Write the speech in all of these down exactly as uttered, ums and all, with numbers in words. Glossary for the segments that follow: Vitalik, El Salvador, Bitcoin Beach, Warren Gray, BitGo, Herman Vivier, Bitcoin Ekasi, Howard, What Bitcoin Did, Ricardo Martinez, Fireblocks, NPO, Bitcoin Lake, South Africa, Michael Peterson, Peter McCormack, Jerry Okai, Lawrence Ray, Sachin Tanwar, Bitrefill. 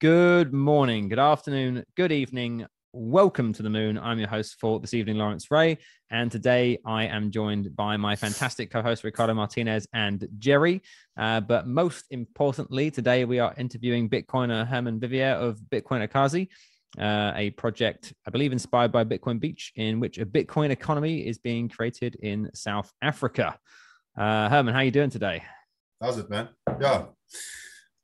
Good morning, good afternoon, good evening. Welcome to the moon. I'm your host for this evening, Lawrence Ray. And today I am joined by my fantastic co-host, Ricardo Martinez and Jerry. Uh, but most importantly, today we are interviewing Bitcoiner Herman Vivier of Bitcoin Ekasi, uh, a project, I believe, inspired by Bitcoin Beach, in which a Bitcoin economy is being created in South Africa. Uh, Herman, how are you doing today? How's it, man? Yeah,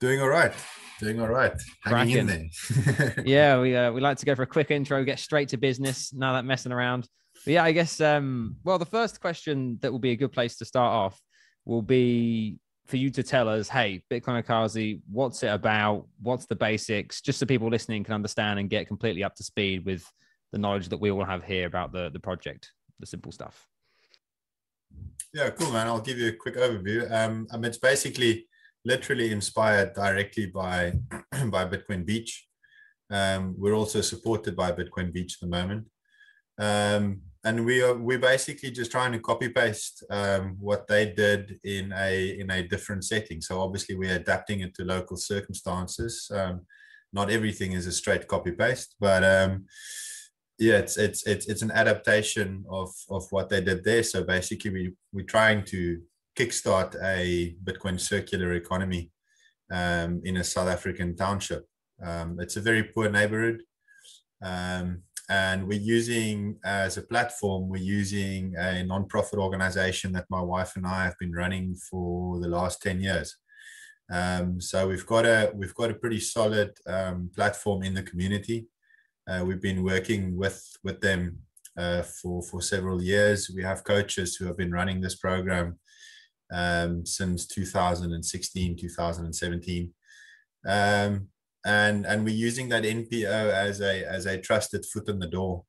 doing all right. Doing all right. Hanging in there. Yeah, we uh, we like to go for a quick intro, get straight to business. Now that messing around. But yeah, I guess, um, well, the first question that will be a good place to start off will be for you to tell us, hey, Bitcoin Ekasi, what's it about? What's the basics? Just so people listening can understand and get completely up to speed with the knowledge that we all have here about the, the project, the simple stuff. Yeah, cool, man. I'll give you a quick overview. Um, I mean, it's basically literally inspired directly by, by Bitcoin Beach. Um, we're also supported by Bitcoin Beach at the moment. Um, and we are, we're basically just trying to copy paste um, what they did in a, in a different setting. So obviously we're adapting it to local circumstances. Um, not everything is a straight copy paste, but um, yeah, it's, it's, it's, it's an adaptation of, of what they did there. So basically we, we're trying to kickstart a Bitcoin circular economy um, in a South African township. Um, it's a very poor neighborhood. Um, and we're using, as a platform, we're using a nonprofit organization that my wife and I have been running for the last ten years. Um, so we've got a, we've got a pretty solid um, platform in the community. Uh, we've been working with, with them uh, for, for several years. We have coaches who have been running this program um since two thousand sixteen, two thousand seventeen, um and and we're using that N P O as a as a trusted foot in the door,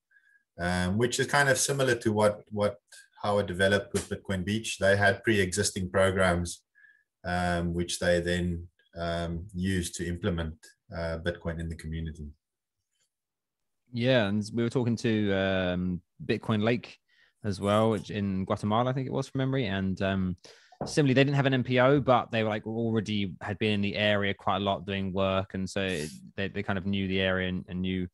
um which is kind of similar to what what Howard developed with Bitcoin Beach. They had pre-existing programs um which they then um used to implement uh Bitcoin in the community. Yeah, and we were talking to um Bitcoin Lake as well, which in Guatemala I think it was, from memory, and um similarly, they didn't have an N P O, but they were like already had been in the area quite a lot doing work. And so it, they, they kind of knew the area and, and knew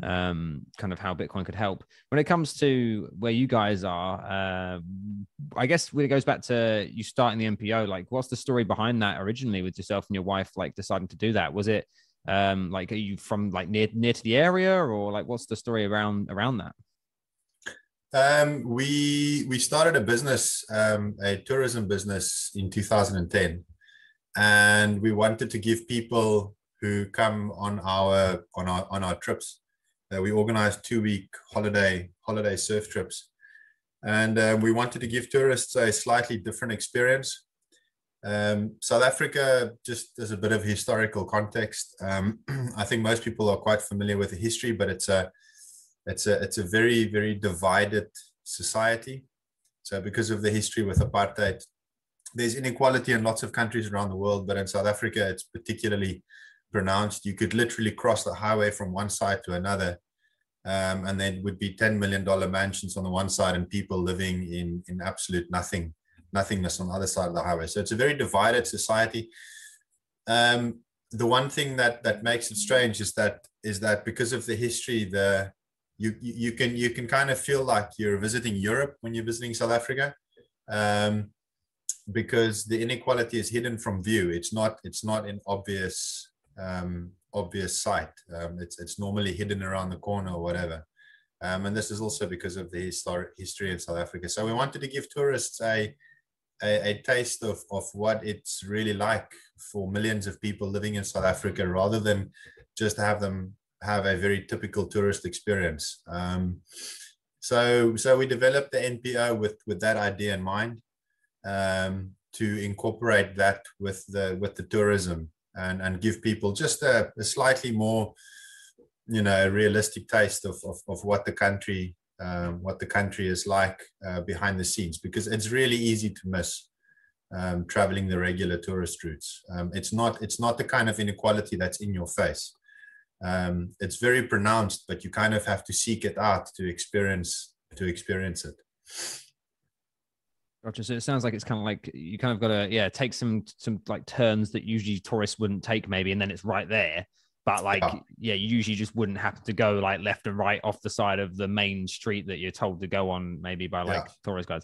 um, kind of how Bitcoin could help. When it comes to where you guys are, uh, I guess when it goes back to you starting the N P O, like what's the story behind that originally with yourself and your wife, like deciding to do that? Was it um, like, are you from like near, near to the area, or like, what's the story around, around that? Um, we we started a business, um, a tourism business in two thousand ten, and we wanted to give people who come on our on our on our trips. Uh, we organized two week holiday holiday surf trips, and uh, we wanted to give tourists a slightly different experience. Um, South Africa, just as a bit of historical context, um, I think most people are quite familiar with the history, but it's a It's a, it's a very, very divided society. So because of the history with apartheid, there's inequality in lots of countries around the world, but in South Africa, it's particularly pronounced. You could literally cross the highway from one side to another, um, and there would be ten million dollar mansions on the one side and people living in, in absolute nothing, nothingness on the other side of the highway. So it's a very divided society. Um, the one thing that, that makes it strange is that, is that because of the history, the You, you can you can kind of feel like you're visiting Europe when you're visiting South Africa, um, because the inequality is hidden from view. It's not it's not an obvious um, obvious sight. Um, it's it's normally hidden around the corner or whatever. Um, and this is also because of the historic history of South Africa. So we wanted to give tourists a a, a taste of of what it's really like for millions of people living in South Africa, rather than just have them have a very typical tourist experience. Um, so, so we developed the N P O with, with that idea in mind, um, to incorporate that with the, with the tourism and, and give people just a, a slightly more, you know, realistic taste of, of, of what the country, um, what the country is like uh, behind the scenes, because it's really easy to miss um, traveling the regular tourist routes. Um, it's not, it's not the kind of inequality that's in your face. Um, it's very pronounced, but you kind of have to seek it out to experience to experience it. Gotcha. So it sounds like it's kind of like you kind of got to yeah take some some like turns that usually tourists wouldn't take maybe, and then it's right there, But like, yeah. yeah, you usually just wouldn't have to go like left and right off the side of the main street that you're told to go on, maybe by like yeah. tourist guys.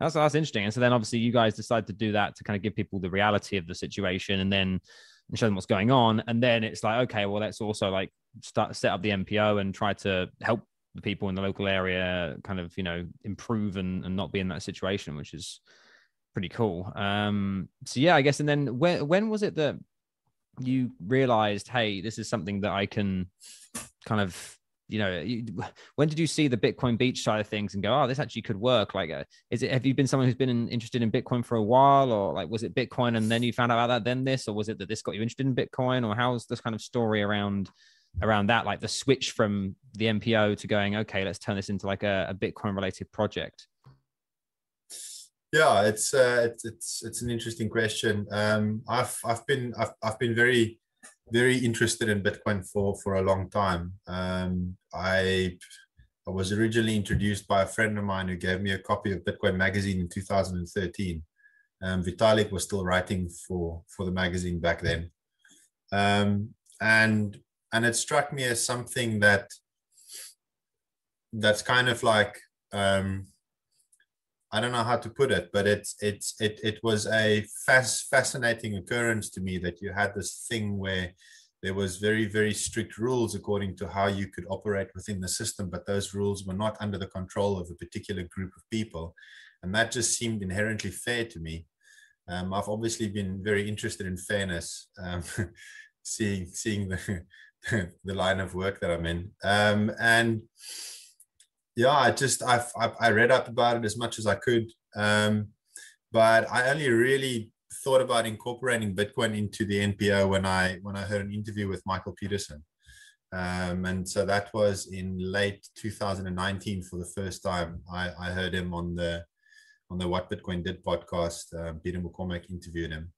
That's, that's interesting. And so then obviously you guys decide to do that to kind of give people the reality of the situation and then and show them what's going on. And then it's like, okay, well, let's also like start set up the M P O and try to help the people in the local area kind of, you know, improve and, and not be in that situation, which is pretty cool. Um, so yeah, I guess. And then when, when was it that you realized, hey, this is something that I can kind of, you know, you, when did you see the Bitcoin Beach side of things and go, oh, this actually could work? Like, uh, is it, have you been someone who's been in, interested in Bitcoin for a while, or like, was it Bitcoin and then you found out about that, then this, or was it that this got you interested in Bitcoin, or how's this kind of story around, around that, like the switch from the M P O to going, okay, let's turn this into like a, a Bitcoin related project? Yeah, it's uh, it's it's it's an interesting question. Um, I've I've been I've I've been very very interested in Bitcoin for for a long time. Um, I I was originally introduced by a friend of mine who gave me a copy of Bitcoin magazine in two thousand thirteen. Um, Vitalik was still writing for for the magazine back then, um, and and it struck me as something that that's kind of like. Um, I don't know how to put it, but it's it's it it was a fast, fascinating occurrence to me that you had this thing where there was very, very strict rules according to how you could operate within the system, but those rules were not under the control of a particular group of people. And that just seemed inherently fair to me. Um, I've obviously been very interested in fairness, um, seeing seeing the, the line of work that I'm in. Um, and Yeah, I just I've, I've I read up about it as much as I could, um, but I only really thought about incorporating Bitcoin into the N P O when I when I heard an interview with Michael Peterson, um, and so that was in late two thousand nineteen for the first time. I, I heard him on the on the What Bitcoin Did podcast. Uh, Peter McCormack interviewed him,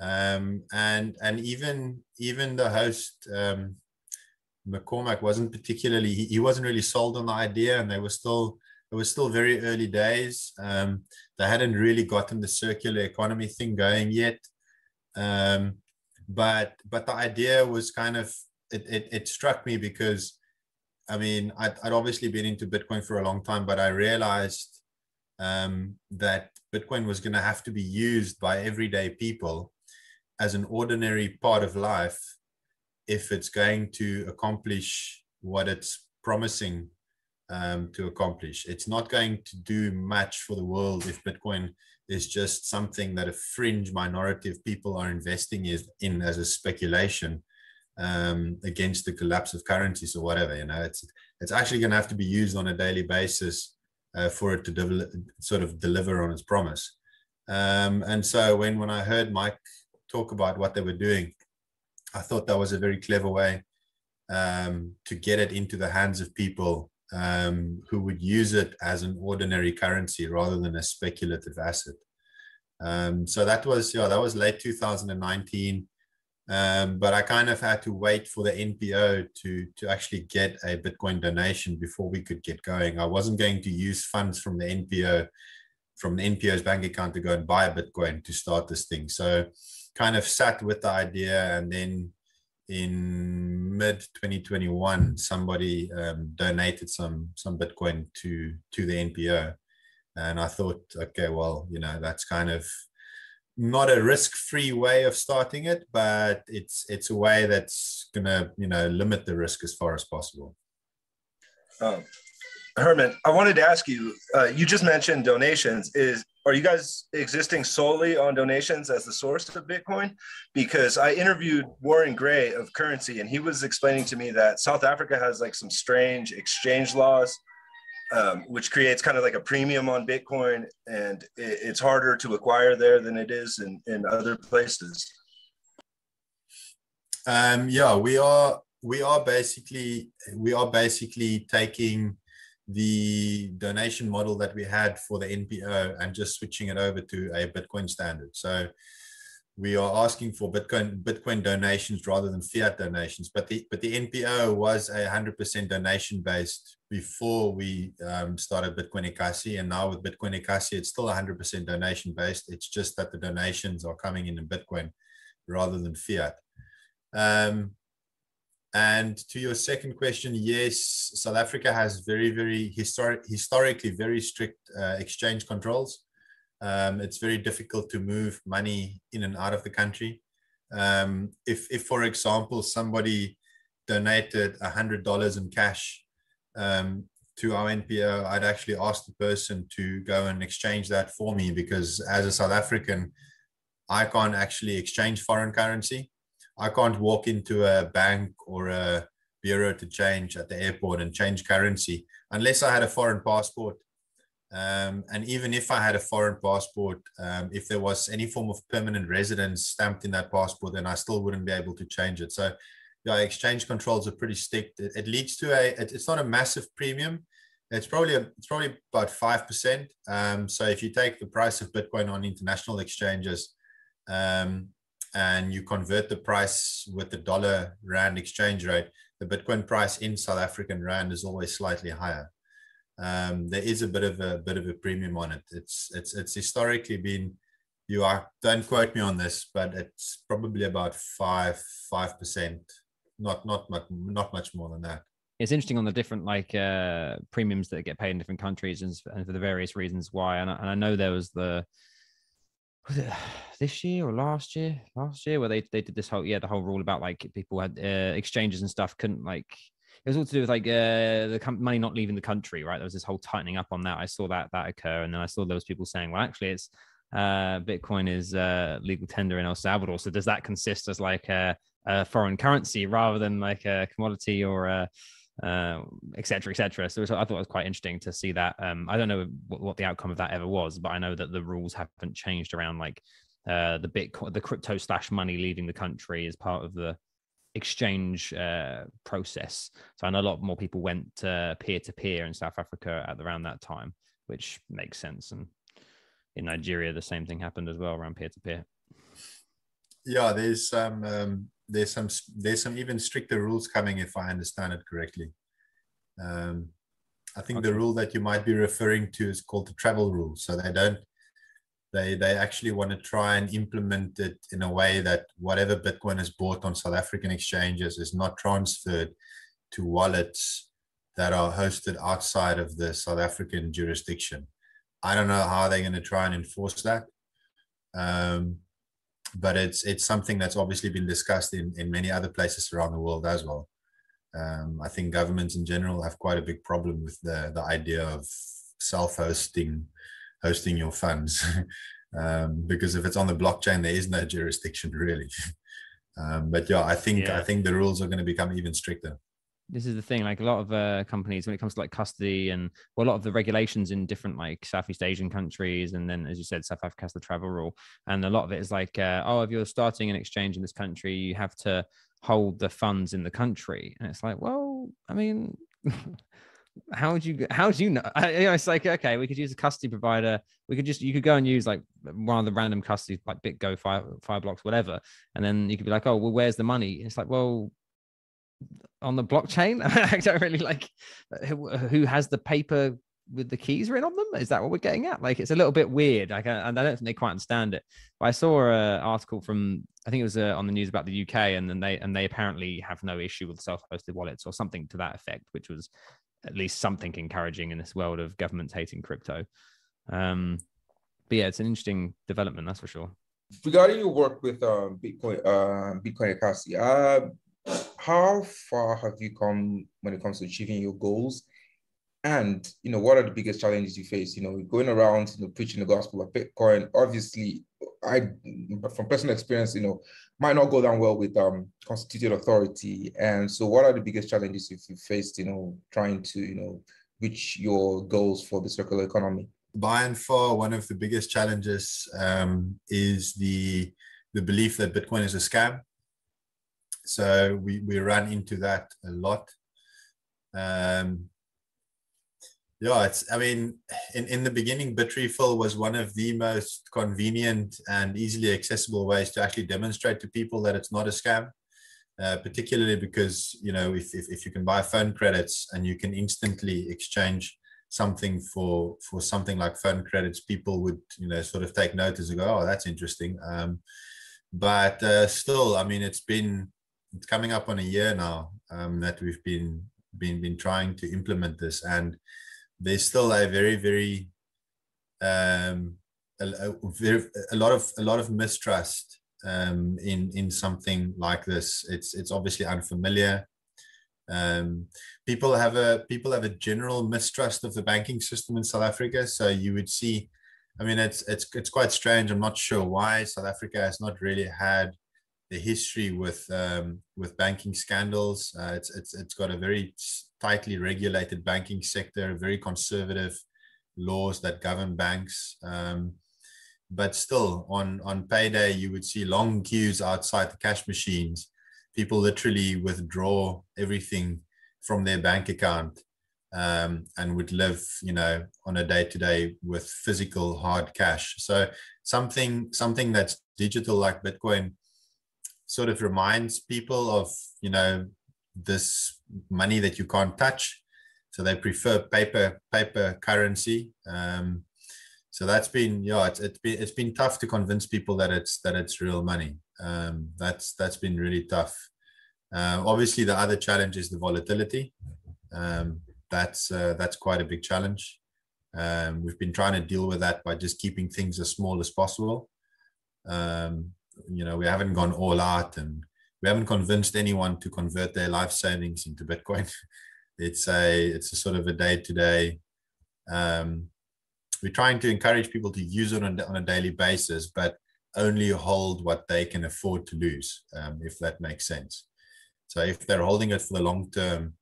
um, and and even even the host. Um, McCormack wasn't particularly he, he wasn't really sold on the idea, and they were still it was still very early days. Um, they hadn't really gotten the circular economy thing going yet, um, but but the idea was kind of it, it, it struck me because I mean I'd, I'd obviously been into Bitcoin for a long time, but I realized um, that Bitcoin was going to have to be used by everyday people as an ordinary part of life if it's going to accomplish what it's promising um, to accomplish. It's not going to do much for the world if Bitcoin is just something that a fringe minority of people are investing in as a speculation um, against the collapse of currencies or whatever. You know, it's it's actually going to have to be used on a daily basis uh, for it to develop, sort of deliver on its promise. Um, and so when when I heard Mike talk about what they were doing, I thought that was a very clever way um, to get it into the hands of people um, who would use it as an ordinary currency rather than a speculative asset. Um, so that was, yeah, that was late two thousand nineteen. Um, but I kind of had to wait for the N P O to, to actually get a Bitcoin donation before we could get going. I wasn't going to use funds from the N P O, from the N P O's bank account to go and buy Bitcoin to start this thing. So kind of sat with the idea, and then in mid twenty twenty-one, somebody um, donated some some Bitcoin to to the N P O, and I thought, okay, well, you know, that's kind of not a risk-free way of starting it, but it's it's a way that's gonna, you know, limit the risk as far as possible. Um, Herman, I wanted to ask you. Uh, you just mentioned donations. Is Are you guys existing solely on donations as the source of Bitcoin? Because I interviewed Warren Gray of Currency, and he was explaining to me that South Africa has like some strange exchange laws, um, which creates kind of like a premium on Bitcoin, and it, it's harder to acquire there than it is in, in other places. Um, yeah, we are we are basically we are basically taking the donation model that we had for the N P O and just switching it over to a Bitcoin standard. So we are asking for Bitcoin Bitcoin donations rather than fiat donations. But the but the N P O was a one hundred percent donation based before we um, started Bitcoin Ekasi, and now with Bitcoin Ekasi, it's still one hundred percent donation based. It's just that the donations are coming in in Bitcoin rather than fiat. Um, And to your second question, yes, South Africa has very, very historic, historically very strict uh, exchange controls. Um, it's very difficult to move money in and out of the country. Um, if, if, for example, somebody donated one hundred dollars in cash um, to our N P O, I'd actually ask the person to go and exchange that for me, because as a South African, I can't actually exchange foreign currency. I can't walk into a bank or a bureau to change at the airport and change currency unless I had a foreign passport. Um, and even if I had a foreign passport, um, if there was any form of permanent residence stamped in that passport, then I still wouldn't be able to change it. So yeah, exchange controls are pretty strict. It, it leads to a, it, it's not a massive premium. It's probably, a, it's probably about five percent. Um, so if you take the price of Bitcoin on international exchanges um, and you convert the price with the dollar rand exchange rate, the Bitcoin price in South African rand is always slightly higher. Um, there is a bit of a bit of a premium on it. It's it's it's historically been, you are, don't quote me on this, but it's probably about five five percent, not not much not much more than that. It's interesting on the different like uh, premiums that get paid in different countries and, and for the various reasons why. And I, and I know there was the was it this year or last year last year where they they did this whole yeah the whole rule about like people had uh, exchanges and stuff couldn't like. It was all to do with like uh, the money not leaving the country, right? There was this whole tightening up on that. I saw that that occur, and then I saw those people saying, "Well, actually, it's uh, Bitcoin is uh, legal tender in El Salvador." So does that consist as like a, a foreign currency rather than like a commodity or a, uh, et cetera, et cetera? So I thought it was quite interesting to see that. Um, I don't know what, what the outcome of that ever was, but I know that the rules haven't changed around like uh, the Bitcoin, the crypto slash money leaving the country as part of the exchange uh, process. So I know a lot more people went uh, peer-to-peer in South Africa at around that time, which makes sense. And in Nigeria, the same thing happened as well around peer-to-peer. Yeah, there's um, um, there's some there's some even stricter rules coming, if I understand it correctly. Um, I think okay. The rule that you might be referring to is called the travel rule. So they don't They, they actually want to try and implement it in a way that whatever Bitcoin is bought on South African exchanges is not transferred to wallets that are hosted outside of the South African jurisdiction. I don't know how they're going to try and enforce that. Um, but it's it's something that's obviously been discussed in, in many other places around the world as well. Um, I think governments in general have quite a big problem with the, the idea of self-hosting hosting your funds um, because if it's on the blockchain, there is no jurisdiction really. um, but yeah, I think yeah. I think the rules are going to become even stricter. This is the thing, like a lot of uh, companies when it comes to like custody and well, a lot of the regulations in different like Southeast Asian countries. And then, as you said, South Africa has the travel rule. And a lot of it is like, uh, oh, if you're starting an exchange in this country, you have to hold the funds in the country. And it's like, well, I mean, how would you how do you know? I, you know it's like, okay, we could use a custody provider, we could just you could go and use like one of the random custody like BitGo, fire Fireblocks, whatever, and then you could be like, oh well, where's the money? And it's like, well, on the blockchain. I don't really like who, who has the paper with the keys written on them. Is that what we're getting at? Like, it's a little bit weird. Like, I, I don't think they quite understand it. But I saw an article from, I think it was uh, on the news about the U K, and then they and they apparently have no issue with self-hosted wallets or something to that effect, which was at least something encouraging in this world of governments hating crypto. Um, but yeah, it's an interesting development, that's for sure. Regarding your work with um, Bitcoin, uh, Bitcoin Ekasi, uh, how far have you come when it comes to achieving your goals? And, you know, what are the biggest challenges you face? You know, going around, you know, preaching the gospel of Bitcoin, obviously, I, from personal experience, you know, might not go down well with um, constituted authority. And so what are the biggest challenges if you faced, you know, trying to, you know, reach your goals for the circular economy? By and far, one of the biggest challenges um, is the, the belief that Bitcoin is a scam. So we, we run into that a lot. Um, Yeah, it's, I mean, in, in the beginning, Bitrefill was one of the most convenient and easily accessible ways to actually demonstrate to people that it's not a scam, uh, particularly because, you know, if, if, if you can buy phone credits and you can instantly exchange something for, for something like phone credits, people would, you know, sort of take notice and go, oh, that's interesting. Um, but uh, still, I mean, it's been, it's coming up on a year now um, that we've been been been trying to implement this, and there's still a very very um, a, a, a lot of a lot of mistrust um, in in something like this. It's it's obviously unfamiliar. Um, people have a people have a general mistrust of the banking system in South Africa. So you would see, I mean, it's it's it's quite strange. I'm not sure why South Africa has not really had the history with um, with banking scandals. Uh, it's it's it's got a very tightly regulated banking sector, very conservative laws that govern banks. Um, but still, on on payday, you would see long queues outside the cash machines. People literally withdraw everything from their bank account um, and would live, you know, on a day-to-day with physical hard cash. So something something that's digital like Bitcoin sort of reminds people of, you know, this money that you can't touch. So they prefer paper paper currency. Um, so that's been, yeah, it's, it's been it's been tough to convince people that it's that it's real money. Um, that's that's been really tough. Uh, obviously, the other challenge is the volatility. Um, that's uh, that's quite a big challenge. Um, we've been trying to deal with that by just keeping things as small as possible. Um, you know, we haven't gone all out, and we haven't convinced anyone to convert their life savings into Bitcoin. It's a it's a sort of a day-to-day. Um, we're trying to encourage people to use it on a, on a daily basis, but only hold what they can afford to lose, um, if that makes sense. So if they're holding it for the long term,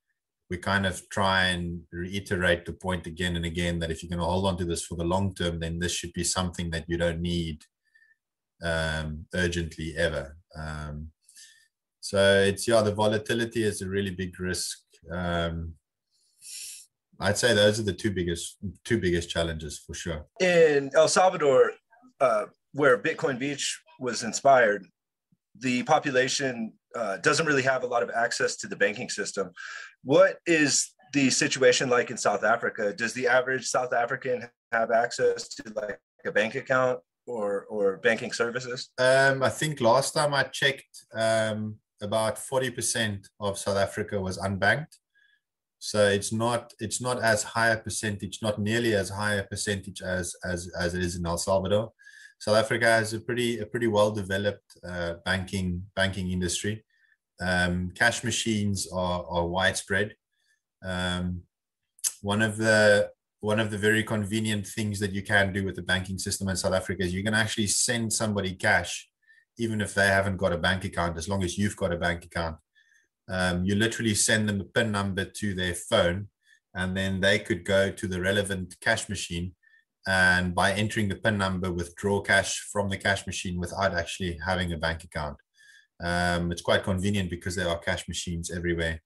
we kind of try and reiterate the point again and again that if you're going to hold on to this for the long term, then this should be something that you don't need um, urgently ever. Um, so it's, yeah, the volatility is a really big risk. Um, I'd say those are the two biggest two biggest challenges for sure. In El Salvador, uh, where Bitcoin Beach was inspired, the population uh, doesn't really have a lot of access to the banking system. What is the situation like in South Africa? Does the average South African have access to like a bank account or, or banking services? Um, I think last time I checked, um, about forty percent of South Africa was unbanked. So it's not it's not as high a percentage, not nearly as high a percentage as, as, as it is in El Salvador. South Africa has a pretty a pretty well developed uh, banking banking industry. Um, cash machines are are widespread. Um, one of the one of the very convenient things that you can do with the banking system in South Africa is you can actually send somebody cash, even if they haven't got a bank account, as long as you've got a bank account. Um, you literally send them a PIN number to their phone, and then they could go to the relevant cash machine, and by entering the PIN number, withdraw cash from the cash machine without actually having a bank account. Um, it's quite convenient because there are cash machines everywhere.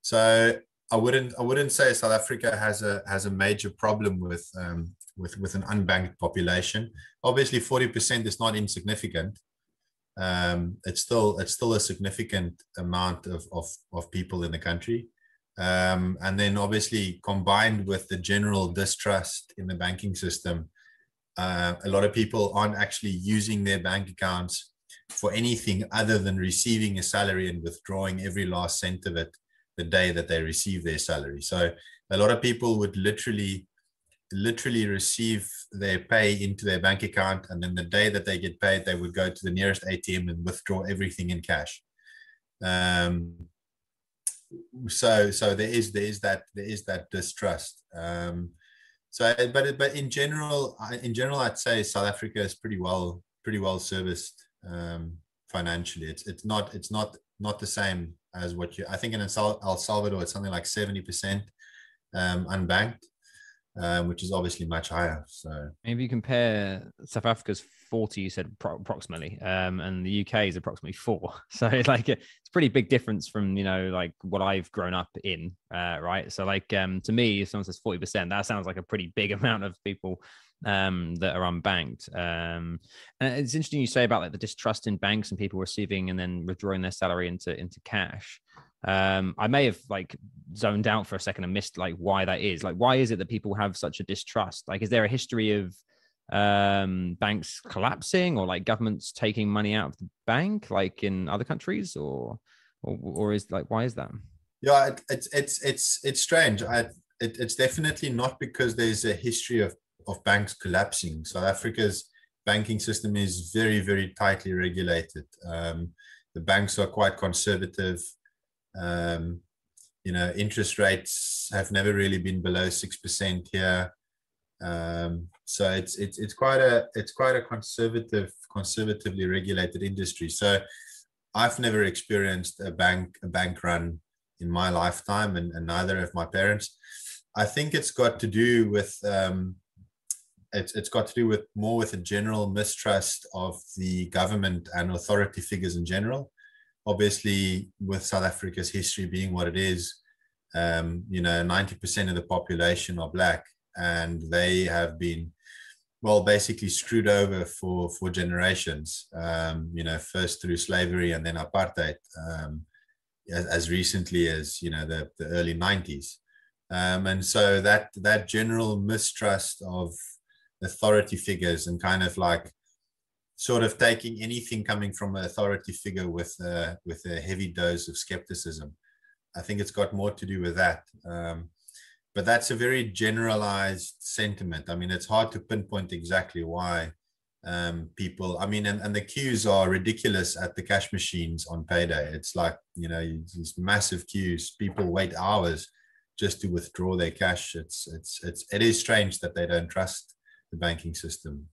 So I wouldn't I wouldn't say South Africa has a has a major problem with um, with with an unbanked population. Obviously, forty percent is not insignificant. Um, it's still it's still a significant amount of of of people in the country. Um, and then obviously combined with the general distrust in the banking system, uh, a lot of people aren't actually using their bank accounts for anything other than receiving a salary and withdrawing every last cent of it the day that they receive their salary. So a lot of people would literally, literally receive their pay into their bank account, and then the day that they get paid, they would go to the nearest A T M and withdraw everything in cash. Um, So, so there is there is that there is that distrust. Um, so, but but in general, in general, I'd say South Africa is pretty well pretty well serviced um, financially. It's it's not it's not not the same as what you. I think in El Salvador, it's something like seventy percent um, unbanked, um, which is obviously much higher. So maybe you compare South Africa's forty, you said pro approximately, um, and the U K is approximately four. So it's like a, it's a pretty big difference from, you know, like what I've grown up in, uh, right? So like um, to me, if someone says forty percent, that sounds like a pretty big amount of people um, that are unbanked. Um, and it's interesting you say about like the distrust in banks and people receiving and then withdrawing their salary into into cash. Um, I may have like zoned out for a second and missed like why that is. Like, why is it that people have such a distrust? Like, is there a history of um banks collapsing or like governments taking money out of the bank like in other countries, or or, or is like, why is that? Yeah, it, it's it's it's it's strange. I it, it's definitely not because there's a history of of banks collapsing. South Africa's banking system is very very tightly regulated. Um, the banks are quite conservative. Um, you know, interest rates have never really been below six percent here. Um, so it's it's it's quite a it's quite a conservative conservatively regulated industry. So I've never experienced a bank a bank run in my lifetime, and, and neither have my parents. I think it's got to do with um, it's it's got to do with more with a general mistrust of the government and authority figures in general. Obviously, with South Africa's history being what it is, um, you know, ninety percent of the population are black, and they have been, well, basically screwed over for for generations. Um, you know, first through slavery and then apartheid. Um, as recently as, you know, the, the early nineties. Um, and so that that general mistrust of authority figures and kind of like sort of taking anything coming from an authority figure with a, with a heavy dose of skepticism. I think it's got more to do with that. Um, but that's a very generalized sentiment. I mean, it's hard to pinpoint exactly why um people i mean and, and the queues are ridiculous at the cash machines on payday. It's like, you know, these massive queues, people wait hours just to withdraw their cash. It's it's it's it is strange that they don't trust the banking system.